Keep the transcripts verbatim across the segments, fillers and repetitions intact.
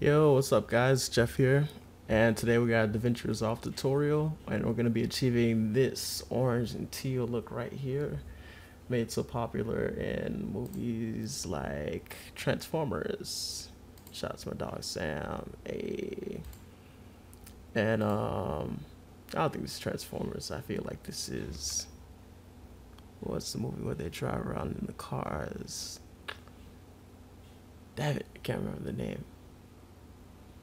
Yo, what's up guys, Jeff here, and today we got a DaVinci Resolve tutorial and we're going to be achieving this orange and teal look right here, made so popular in movies like Transformers. Shout out to my dog Sam. Hey. And um I don't think this is Transformers. I feel like this is, what's the movie where they drive around in the cars? Damn it, I can't remember the name.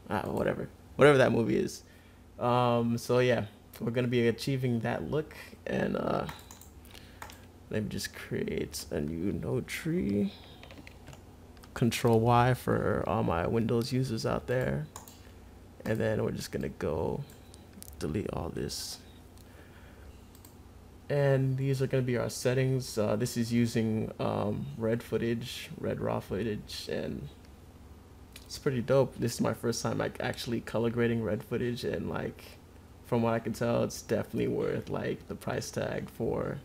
Uh, whatever whatever that movie is. Um so yeah, we're gonna be achieving that look, and uh let me just create a new node tree. Control Y for all my Windows users out there, and then we're just gonna go delete all this, and these are gonna be our settings. Uh, this is using um, red footage, red raw footage, and it's pretty dope. This is my first time like actually color grading red footage, and like from what I can tell, it's definitely worth like the price tag for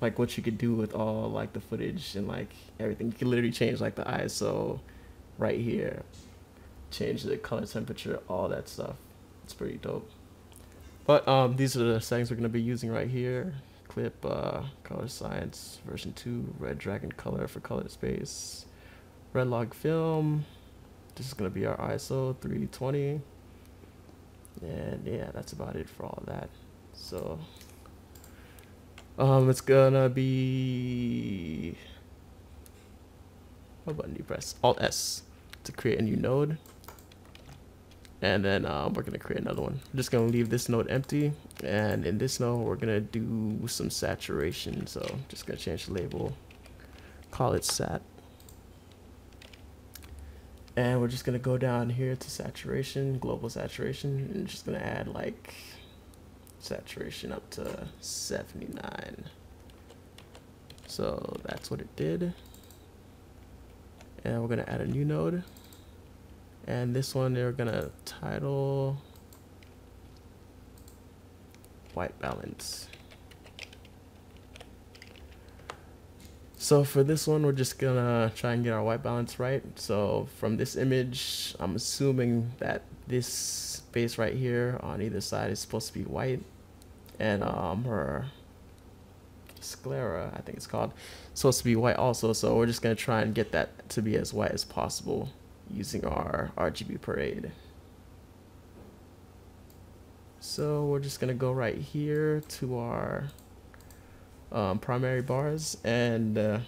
like what you could do with all like the footage and like everything. You can literally change like the I S O right here, change the color temperature, all that stuff. It's pretty dope. But um, these are the settings we're gonna be using right here. Clip, uh, Color Science version two, Red Dragon color for color space, Red Log Film. This is gonna be our I S O three twenty, and yeah, that's about it for all that. So um, it's gonna be, what button do you press? Alt S to create a new node, and then uh, we're gonna create another one. I'm just gonna leave this node empty, and in this node we're gonna do some saturation. So I'm just gonna change the label, call it sat. And we're just gonna go down here to saturation, global saturation, and just gonna add like saturation up to seventy-nine. So that's what it did. And we're gonna add a new node. And this one they're gonna title white balance. So for this one, we're just gonna try and get our white balance right. So from this image, I'm assuming that this space right here on either side is supposed to be white, and um, her sclera, I think it's called, is supposed to be white also. So we're just gonna try and get that to be as white as possible using our R G B parade. So we're just gonna go right here to our Um, primary bars, and uh,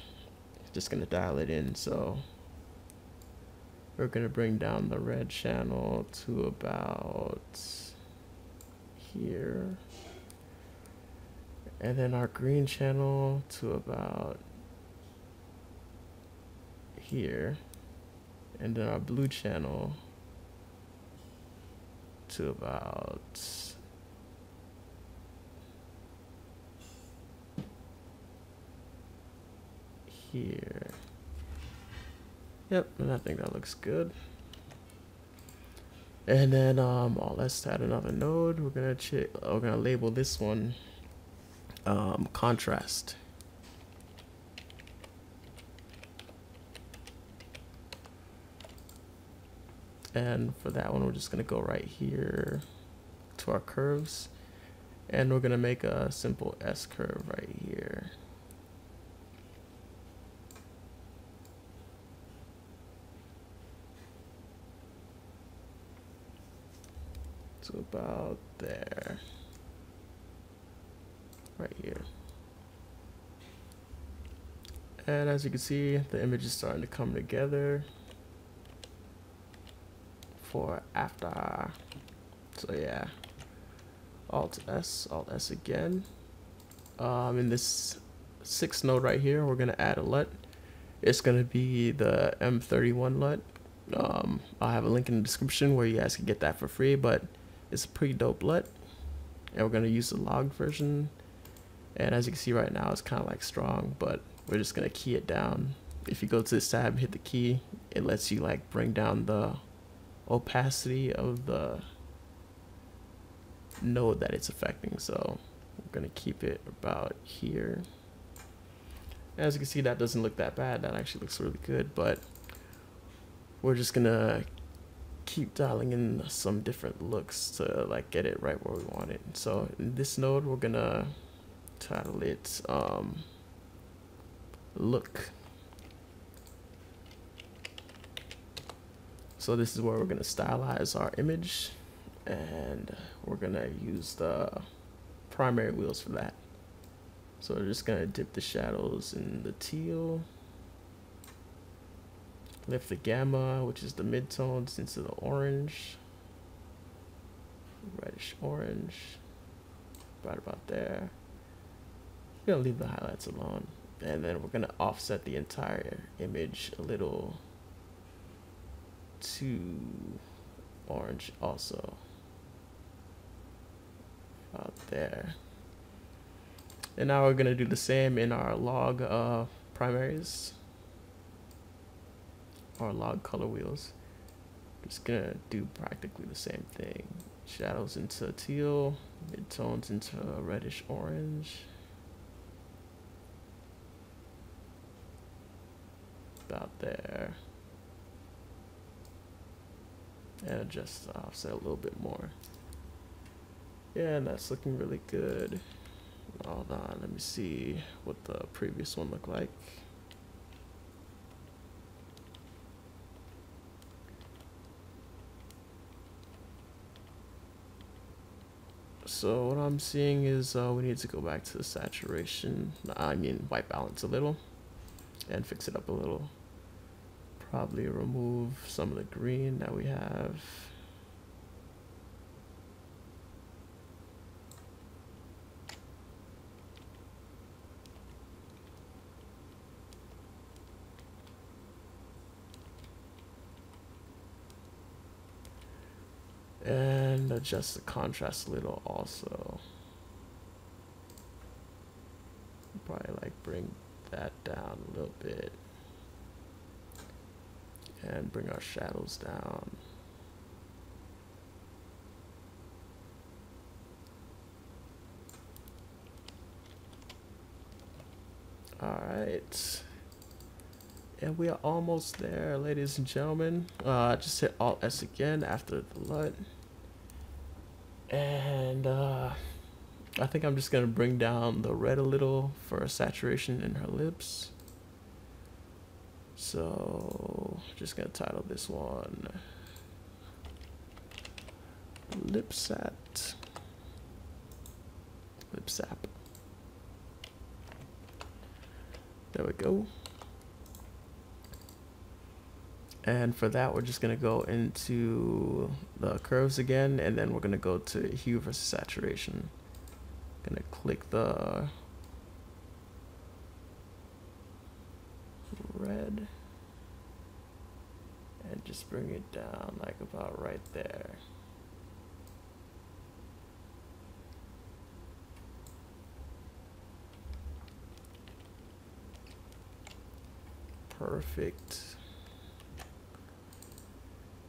just gonna dial it in. So we're gonna bring down the red channel to about here, and then our green channel to about here, and then our blue channel to about here. Yep, and I think that looks good. And then um, oh, let's add another node. We're gonna check. We're gonna label this one um, contrast. And for that one, we're just gonna go right here to our curves, and we're gonna make a simple S curve right here. So about there, right here. And as you can see, the image is starting to come together for after. So yeah, Alt S, Alt S again. Um, in this sixth node right here, we're gonna add a LUT. It's gonna be the M thirty-one LUT. Um, I'll have a link in the description where you guys can get that for free, but it's a pretty dope LUT, and we're gonna use the log version. And as you can see right now, it's kind of like strong, but we're just gonna key it down. If you go to this tab, hit the key, it lets you like bring down the opacity of the node that it's affecting. So we're gonna keep it about here. As you can see, that doesn't look that bad. That actually looks really good, but we're just gonna keep dialing in some different looks to like get it right where we want it. So in this node, we're gonna title it um, look. So this is where we're gonna stylize our image, and we're gonna use the primary wheels for that. So we're just gonna dip the shadows in the teal, lift the gamma, which is the midtones, into the orange, reddish orange, right about there. We're gonna leave the highlights alone, and then we're gonna offset the entire image a little to orange also, out there. And now we're gonna do the same in our log uh, primaries, our log color wheels. Just gonna do practically the same thing. Shadows into teal, midtones into reddish orange, about there. And adjust the offset a little bit more. Yeah, and that's looking really good. Hold on, let me see what the previous one looked like. So what I'm seeing is uh, we need to go back to the saturation, I mean white balance a little, and fix it up a little. Probably remove some of the green that we have. And adjust the contrast a little also. Probably like bring that down a little bit. And bring our shadows down. All right, and we are almost there, ladies and gentlemen. Uh, just hit Alt S again after the LUT, and uh, I think I'm just gonna bring down the red a little for saturation in her lips. So just gonna title this one Lipsat. Lipsap. There we go. And for that, we're just gonna go into the curves again, and then we're gonna go to hue versus saturation. Gonna click the red and just bring it down like about right there. Perfect.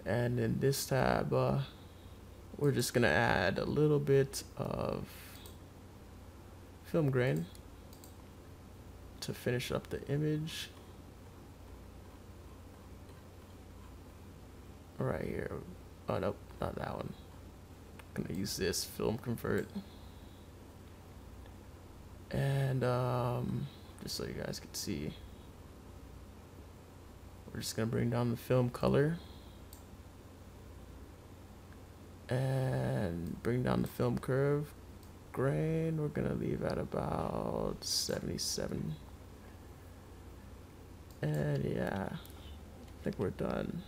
And in this tab, uh, we're just gonna add a little bit of film grain to finish up the image. Right here. Oh nope, not that one. I'm gonna use this film convert, and um, just so you guys can see, we're just gonna bring down the film color and bring down the film curve grain. We're gonna leave at about seventy-seven, and yeah, I think we're done.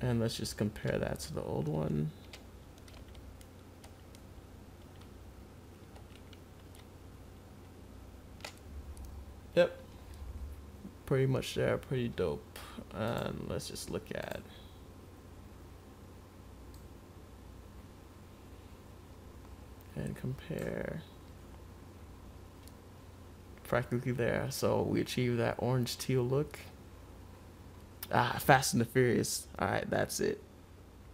And let's just compare that to the old one. Yep, pretty much there, pretty dope. And let's just look at and compare. Practically there, so we achieved that orange teal look. Ah, Fast and the Furious. All right, that's it.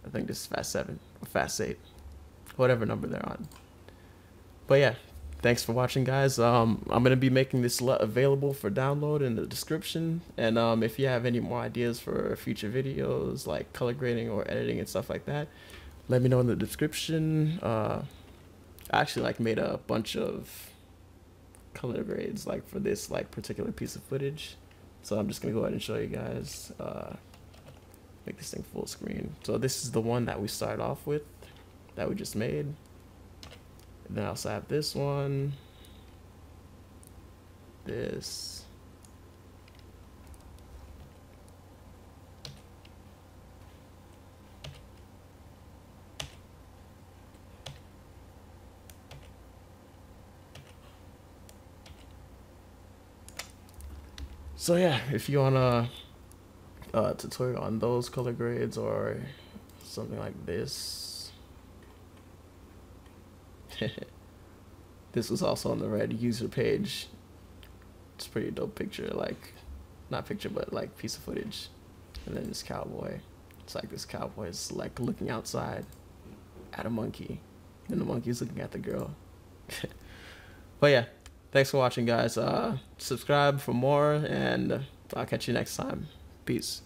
I think this is Fast seven or Fast eight, whatever number they're on. But yeah, Thanks for watching, guys. Um, I'm going to be making this L U T available for download in the description. And um, if you have any more ideas for future videos, like color grading or editing and stuff like that, let me know in the description. Uh, I actually like made a bunch of color grades like for this like particular piece of footage. So I'm just going to go ahead and show you guys. Uh, make this thing full screen. So this is the one that we started off with, that we just made. And then I also have this one, this, so yeah, if you want a, a tutorial on those color grades or something like this. This was also on the Red user page. It's a pretty dope picture, like not picture but like piece of footage. And then this cowboy, it's like this cowboy is like looking outside at a monkey, and the monkey's looking at the girl. But yeah, thanks for watching, guys. Uh subscribe for more, and I'll catch you next time. Peace.